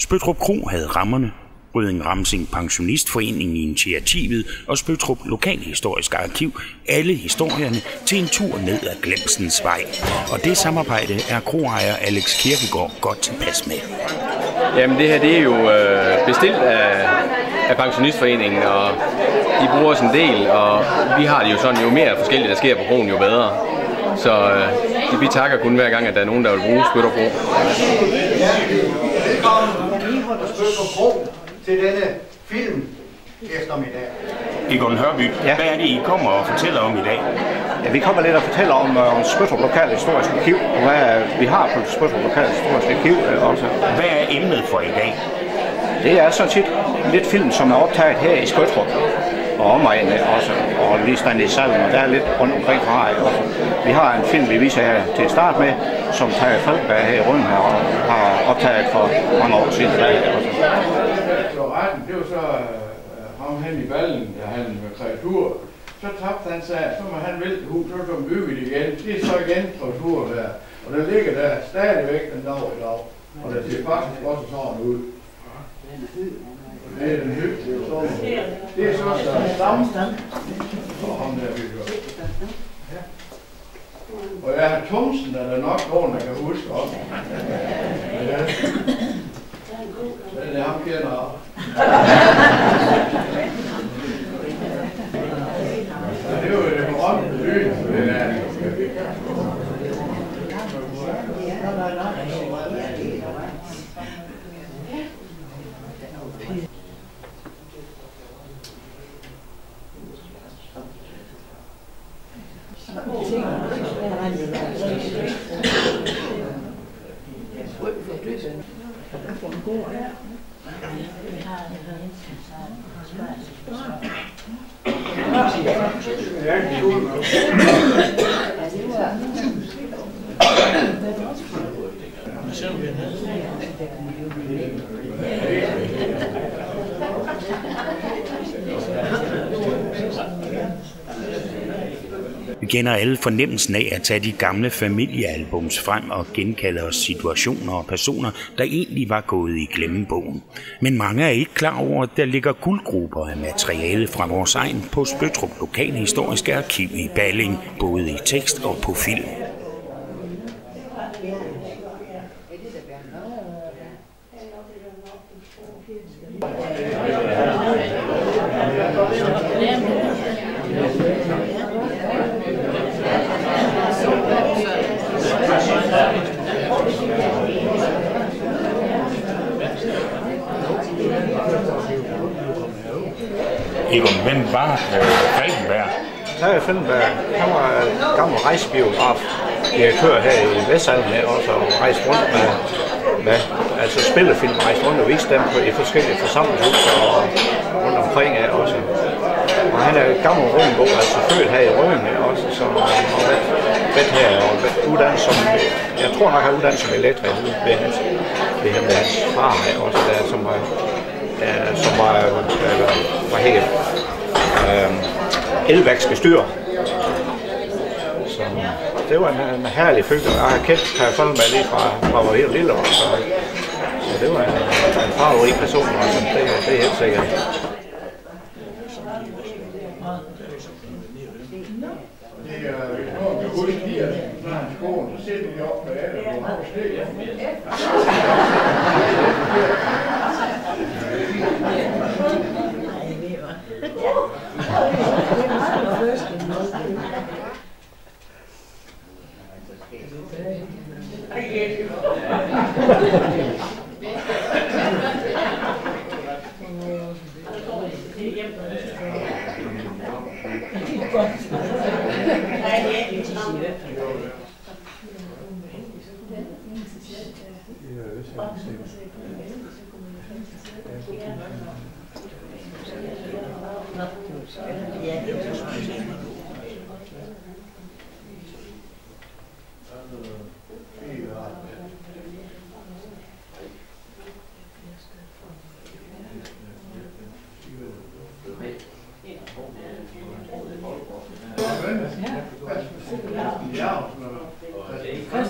Spøttrup Kro havde rammerne, Rødding-Ramsing Pensionistforening initiativet og Spøttrup Lokalhistorisk Arkiv alle historierne til en tur ned ad Glemsens Vej. Og det samarbejde er kroejer Alex Kirkegaard godt tilpas med. Jamen det her det er jo bestilt af Pensionistforeningen, og de bruger os en del, og vi har det jo sådan, jo mere forskelligt der sker på kroen, jo bedre. Så vi takker kun hver gang, at der er nogen, der vil bruge Spøttrup Kro. Til denne film eftermiddag. Egon Hørby, ja. Hvad er det, I kommer og fortæller om i dag? Ja, vi kommer lidt og fortæller om Spøttrup Lokalhistorisk Arkiv, og hvad vi har på Spøttrup Lokalhistorisk Arkiv også. Hvad er emnet for i dag? Det er sådan set lidt film, som er optaget her i Spøttrup og omegnen også, og lige stand i salen, og der er lidt rundt omkring fra her også. Vi har en film, vi viser her til at starte med, som Tage Folkenberg her i Rødding har optaget for mange år siden. Det var så ham hen i Balling, der handlede med kreatur. Så tabte han sig, så må han vælte huset, så kom bygget igen. Det er så igen kreatur der. Og der ligger der stadigvæk den dag i dag. Og der ser faktisk også sådan ud. Det er den hyggelige sådan. Det er så samme for ham der bygger. Og jeg har Thomsen, der er nok nogen, der kan huske også. Men det er ham kender. Det var det grønne lyn. Jeg får en god her. Vi kender alle fornemmelsen af at tage de gamle familiealbums frem og genkalde os situationer og personer, der egentlig var gået i glemmebogen. Men mange er ikke klar over, at der ligger guldgruber af materiale fra vores egen på Spøttrup Lokalhistoriske Arkiv i Balling, både i tekst og på film. Egon, hvem var Folkenberg? Tage Folkenberg, han var gammel rejsebiograf, direktør her i Vestsalmen også, og rejste rundt med altså spillefilm, rejste rundt og viste dem i forskellige forsamlingshuse og rundt omkring af også. Og han er gammel rødingbo, altså født her i Rødding også, som har været her og uddannet som, jeg tror nok, han er uddannet som elektriker ved hans far her også, der som var helt elværksbestyrer. Så det var en herlig fylde. Jeg har kendt Tage Folkenberg lige fra hvor helt lille også. Så det var en farverig person, også. Det er helt sikkert. Ja, det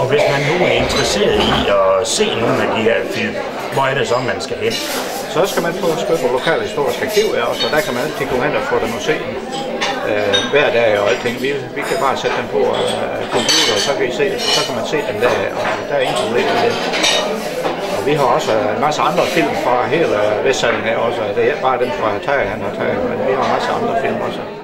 Og hvis man nu er interesseret i at se nogle af de her film, hvor er det så, man skal hen? Så skal man på Spøttrup Lokalhistorisk Arkiv, og der kan man altid gå hen og få dem og se dem hver dag og alting. Vi kan bare sætte dem på computer, og så kan, så kan man se dem der, og der er ingen problem med det. Og vi har også en masse andre film fra hele Vestsalling her også. Det er ikke bare dem fra Tage, men vi har en masse andre film også.